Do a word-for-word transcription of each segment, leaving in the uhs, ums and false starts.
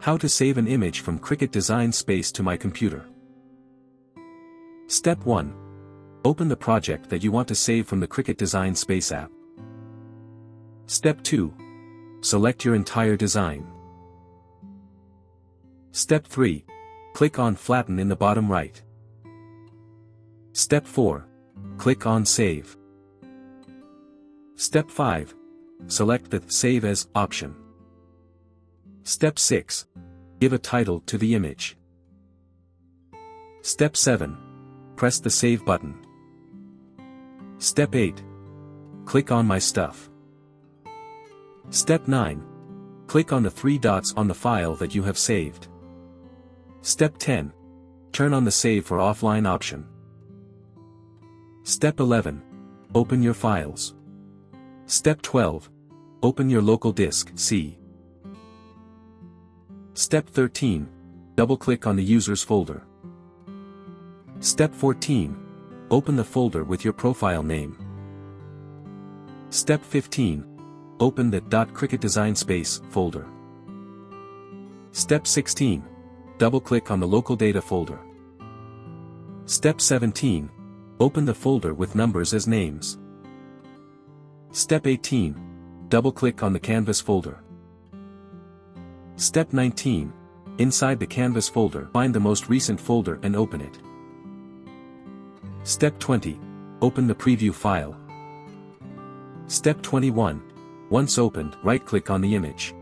How to save an image from Cricut Design Space to my computer. Step one. Open the project that you want to save from the Cricut Design Space app. Step two. Select your entire design. Step three. Click on Flatten in the bottom right. Step four. Click on Save. Step five. Select the Save As option. Step six. Give a title to the image. Step seven. Press the Save button. Step eight. Click on My Stuff. Step nine. Click on the three dots on the file that you have saved. Step ten. Turn on the Save for Offline option. Step eleven. Open your files. Step twelve. Open your local disk C. Step thirteen. Double-click on the user's folder. Step fourteen. Open the folder with your profile name. Step fifteen. Open the .Cricut Design Space folder. Step sixteen. Double-click on the local data folder. Step seventeen. Open the folder with numbers as names. Step eighteen. Double-click on the Canvas folder. Step nineteen. Inside the Canvas folder, find the most recent folder and open it. Step twenty. Open the preview file. Step twenty-one. Once opened, right-click on the image.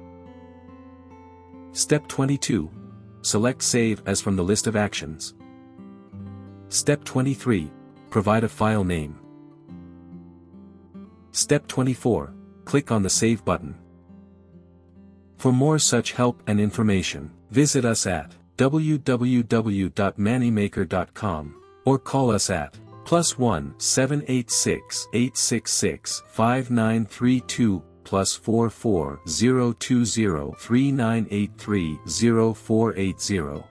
Step twenty-two. Select Save As from the list of actions. Step twenty-three. Provide a file name. Step twenty-four. Click on the Save button. For more such help and information, visit us at w w w dot manimaker dot com or call us at plus one seven eight six eight six six five nine three two plus four four zero two zero three nine eight three zero four eight zero.